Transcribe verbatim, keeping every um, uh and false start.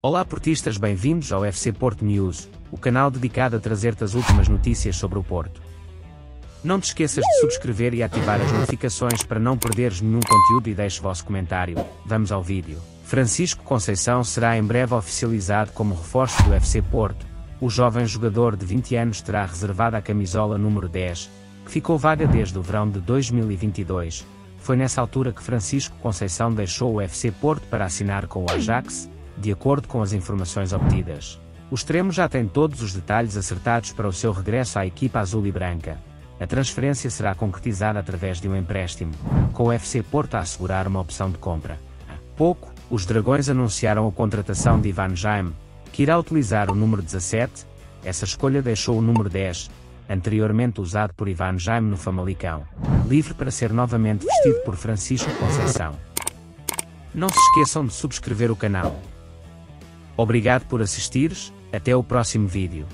Olá portistas, bem-vindos ao F C Porto News, o canal dedicado a trazer-te as últimas notícias sobre o Porto. Não te esqueças de subscrever e ativar as notificações para não perderes nenhum conteúdo e deixe o vosso comentário. Vamos ao vídeo. Francisco Conceição será em breve oficializado como reforço do F C Porto. O jovem jogador de vinte anos terá reservado a camisola número dez, que ficou vaga desde o verão de dois mil e vinte e dois. Foi nessa altura que Francisco Conceição deixou o F C Porto para assinar com o Ajax. De acordo com as informações obtidas, o extremo já tem todos os detalhes acertados para o seu regresso à equipa azul e branca. A transferência será concretizada através de um empréstimo, com o F C Porto a assegurar uma opção de compra. Há pouco, os dragões anunciaram a contratação de Ivan Jaime, que irá utilizar o número dezassete, essa escolha deixou o número dez, anteriormente usado por Ivan Jaime no Famalicão, livre para ser novamente vestido por Francisco Conceição. Não se esqueçam de subscrever o canal. Obrigado por assistires, até o próximo vídeo.